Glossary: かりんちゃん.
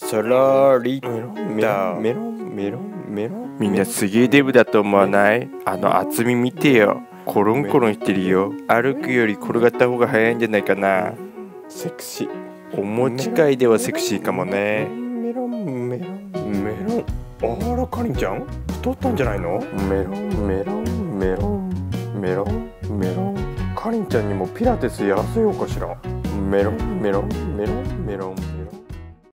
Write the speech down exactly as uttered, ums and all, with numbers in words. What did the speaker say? そらりだ。メロンメロンメロン。みんなすげえデブだと思わない？あの厚み見てよ。コロンコロンしてるよ。歩くより転がった方が早いんじゃないかな。セクシー。お持ち会ではセクシーかもね。メロンメロンメロン。あらかりんちゃん太ったんじゃないの？メロンメロンメロンメロンメロン。かりんちゃんにもピラティスやらせようかしら。メロンメロンメロンメロン。